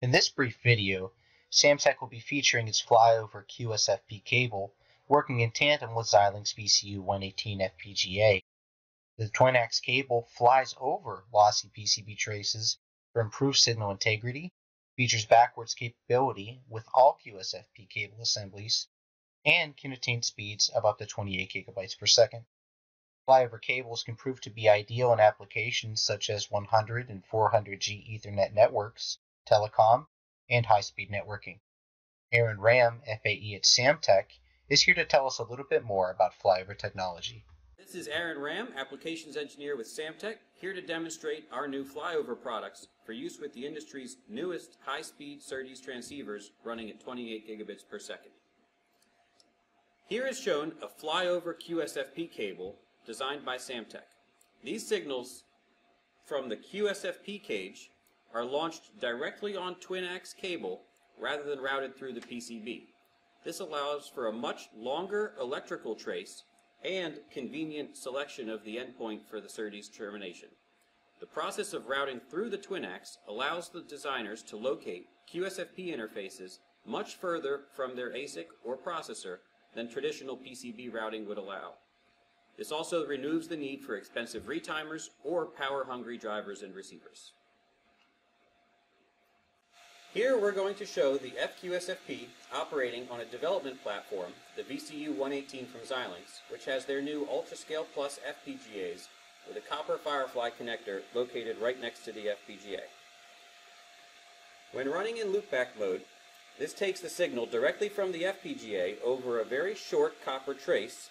In this brief video, Samtec will be featuring its flyover QSFP cable working in tandem with Xilinx VCU118 FPGA. The Twinax cable flies over lossy PCB traces for improved signal integrity, features backwards capability with all QSFP cable assemblies, and can attain speeds of up to 28 gigabytes per second. Flyover cables can prove to be ideal in applications such as 100 and 400G Ethernet networks, telecom, and high-speed networking. Aaron Ram, FAE at Samtec, is here to tell us a little bit more about flyover technology. This is Aaron Ram, Applications Engineer with Samtec, here to demonstrate our new flyover products for use with the industry's newest high-speed Serdes transceivers running at 28 gigabits per second. Here is shown a flyover QSFP cable designed by Samtec. These signals from the QSFP cage are launched directly on Twinax cable rather than routed through the PCB. This allows for a much longer electrical trace and convenient selection of the endpoint for the Serdes termination. The process of routing through the Twinax allows the designers to locate QSFP interfaces much further from their ASIC or processor than traditional PCB routing would allow. This also removes the need for expensive retimers or power-hungry drivers and receivers. Here we're going to show the FQSFP operating on a development platform, the VCU118 from Xilinx, which has their new UltraScale Plus FPGAs with a copper Firefly connector located right next to the FPGA. When running in loopback mode, this takes the signal directly from the FPGA over a very short copper trace,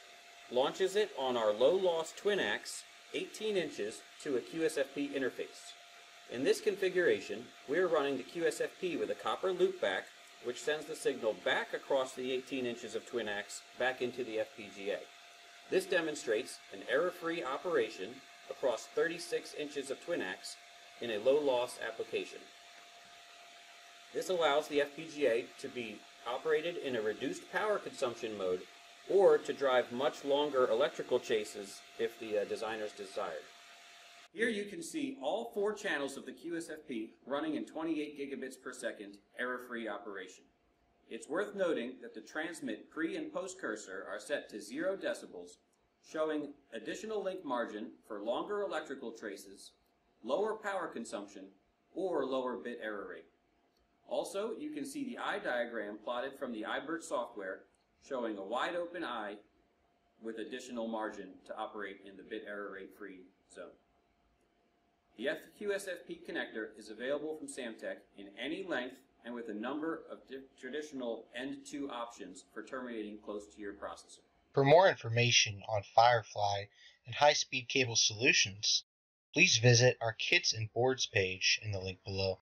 launches it on our low-loss Twinax 18 inches to a QSFP interface. In this configuration, we are running the QSFP with a copper loopback, which sends the signal back across the 18 inches of Twinax back into the FPGA. This demonstrates an error-free operation across 36 inches of Twinax in a low-loss application. This allows the FPGA to be operated in a reduced power consumption mode or to drive much longer electrical chases if the designers desired. Here you can see all four channels of the QSFP running in 28 gigabits per second error-free operation. It's worth noting that the transmit pre- and post-cursor are set to 0 decibels, showing additional link margin for longer electrical traces, lower power consumption, or lower bit error rate. Also, you can see the eye diagram plotted from the IBERT software, showing a wide-open eye with additional margin to operate in the bit error rate-free zone. The FQSFP connector is available from Samtec in any length and with a number of traditional end-to options for terminating close to your processor. For more information on Firefly and high-speed cable solutions, please visit our Kits and Boards page in the link below.